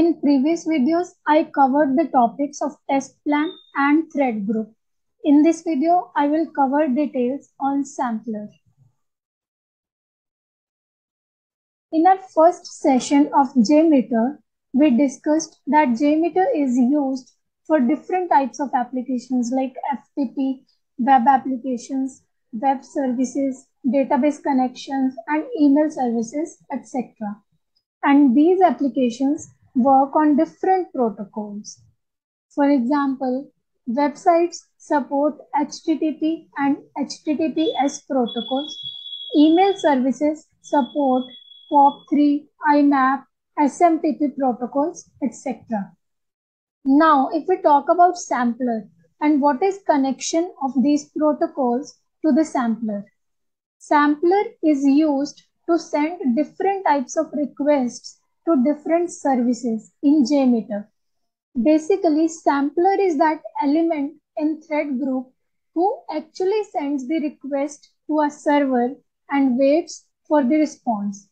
In previous videos, I covered the topics of test plan and thread group. In this video, I will cover details on sampler. In our first session of JMeter, we discussed that JMeter is used for different types of applications like FTP, web applications, web services, database connections, and email services, etc. And these applications work on different protocols. For example, websites support HTTP and HTTPS protocols. Email services support POP3, IMAP, SMTP protocols, etc. Now, if we talk about sampler and what is connection of these protocols to the sampler. Sampler is used to send different types of requests to different services in JMeter. Basically, sampler is that element in thread group who actually sends the request to a server and waits for the response.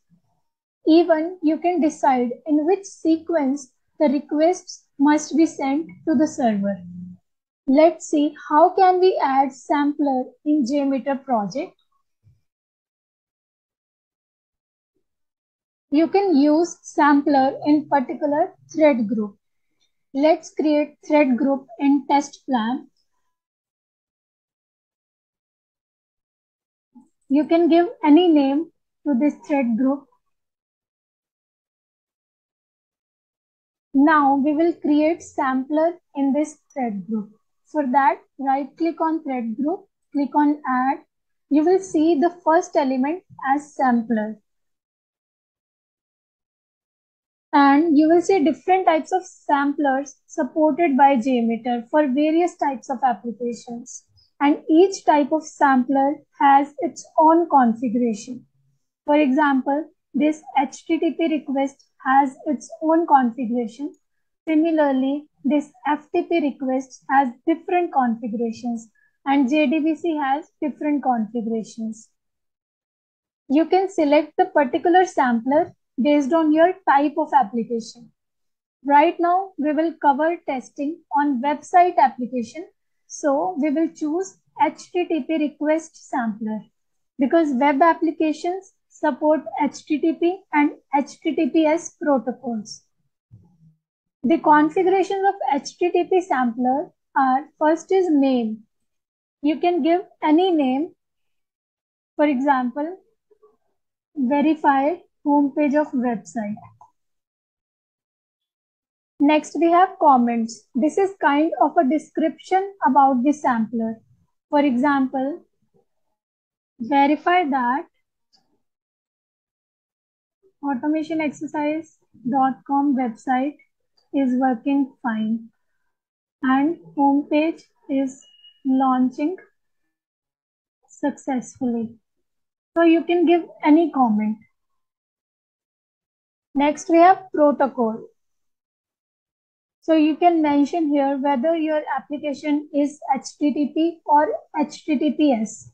Even you can decide in which sequence the requests must be sent to the server. Let's see how can we add sampler in JMeter project. You can use sampler in particular thread group. Let's create thread group in test plan. You can give any name to this thread group. Now we will create sampler in this thread group. For that, right click on thread group, click on add. You will see the first element as sampler. And you will see different types of samplers supported by JMeter for various types of applications. And each type of sampler has its own configuration. For example, this HTTP request has its own configuration. Similarly, this FTP request has different configurations and JDBC has different configurations. You can select the particular sampler based on your type of application. Right now, we will cover testing on website application. So we will choose HTTP request sampler because web applications support HTTP and HTTPS protocols. The configurations of HTTP sampler are, first is name. You can give any name. For example, verify homepage of website. Next, we have comments. This is kind of a description about the sampler. For example, verify that AutomationExercise.com website is working fine and homepage is launching successfully. So you can give any comment. Next, we have protocol. So you can mention here whether your application is HTTP or HTTPS.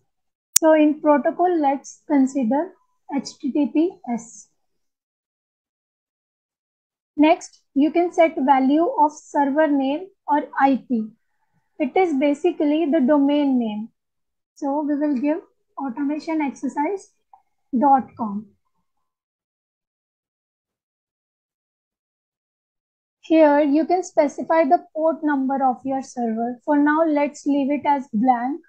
So in protocol, let's consider HTTPS. Next, you can set value of server name or IP. It is basically the domain name. So we will give AutomationExercise.com. Here you can specify the port number of your server. For now, let's leave it as blank.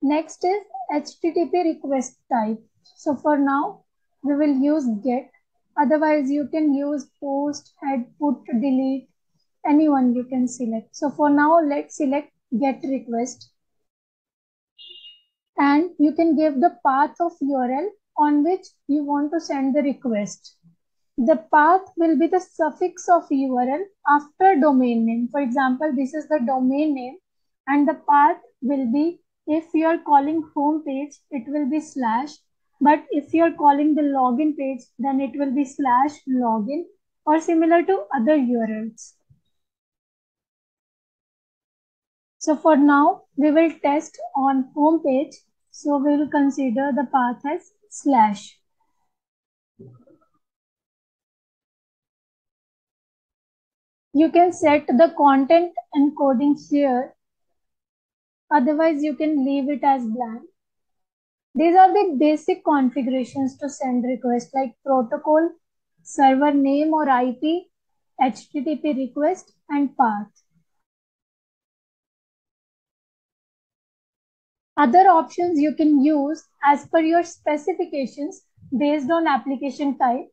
Next is HTTP request type. So for now, we will use GET. Otherwise, you can use POST, HEAD, PUT, DELETE, anyone you can select. So for now, let's select GET request. And you can give the path of URL on which you want to send the request. The path will be the suffix of URL after domain name. For example, this is the domain name and the path will be, if you are calling home page, it will be /. But if you're calling the login page, then it will be /login or similar to other URLs. So for now, we will test on home page. So we will consider the path as /. You can set the content encodings here. Otherwise, you can leave it as blank. These are the basic configurations to send requests like protocol, server name or IP, HTTP request, and path. Other options you can use as per your specifications based on application type.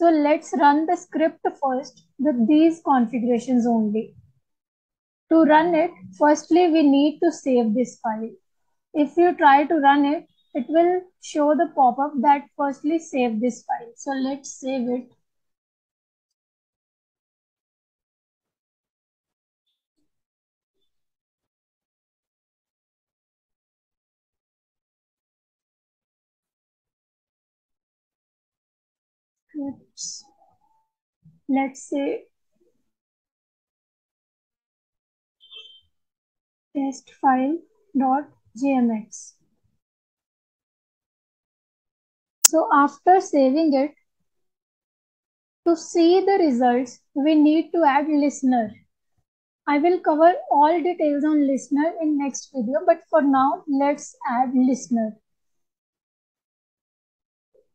So let's run the script first with these configurations only. To run it, firstly, we need to save this file. If you try to run it, it will show the pop-up that firstly save this file. So let's save it. Let's say test file dot JMX. So after saving it, to see the results, we need to add listener. I will cover all details on listener in next video, but for now, let's add listener.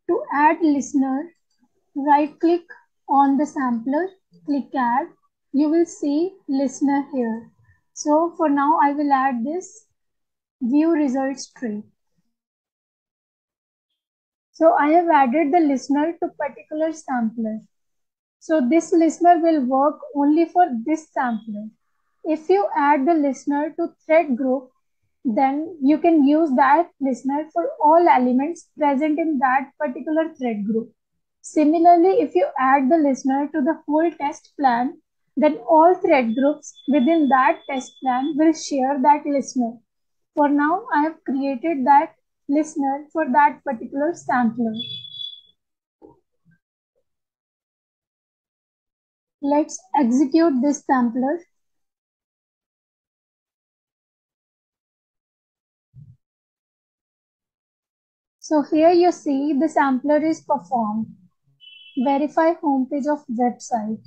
To add listener, right click on the sampler, click add. You will see listener here. So for now, I will add this view results tree. So I have added the listener to particular sampler. So this listener will work only for this sampler. If you add the listener to thread group, then you can use that listener for all elements present in that particular thread group. Similarly, if you add the listener to the whole test plan, then all thread groups within that test plan will share that listener. For now, I have created that listener for that particular sampler. Let's execute this sampler. So here you see the sampler is performed. Verify homepage of website,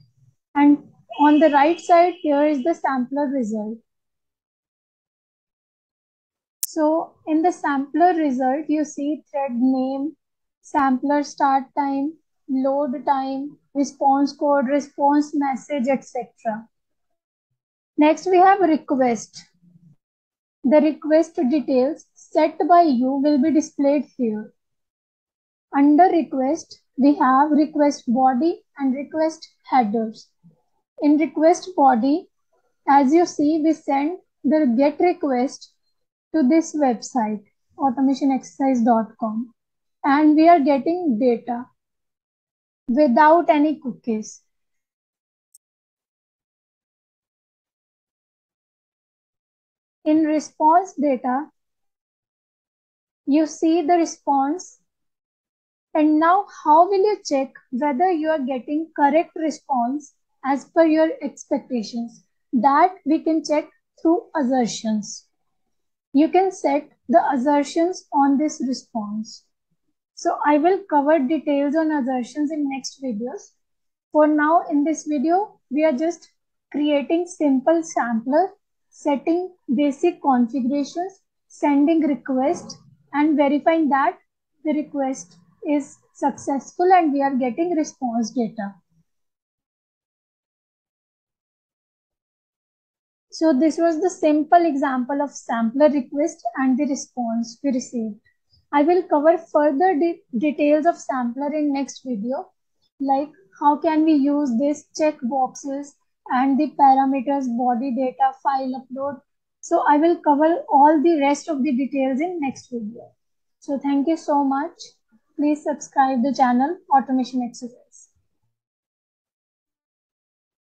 and on the right side here is the sampler result. So in the sampler result you see thread name, sampler start time, load time, response code, response message, etc. Next we have request. The request details set by you will be displayed here. Under request, we have request body and request headers. In request body, as you see, we send the GET request to this website, AutomationExercise.com, and we are getting data without any cookies. In response data, you see the response. And now, how will you check whether you are getting correct response as per your expectations? That we can check through assertions. You can set the assertions on this response. So I will cover details on assertions in next videos. For now, in this video, we are just creating simple sampler, setting basic configurations, sending requests, and verifying that the request is successful and we are getting response data. So this was the simple example of sampler request and the response we received. I will cover further details of sampler in next video, like how can we use these checkboxes and the parameters, body data, file upload. So I will cover all the rest of the details in next video. So thank you so much. Please subscribe the channel Automation Exercise.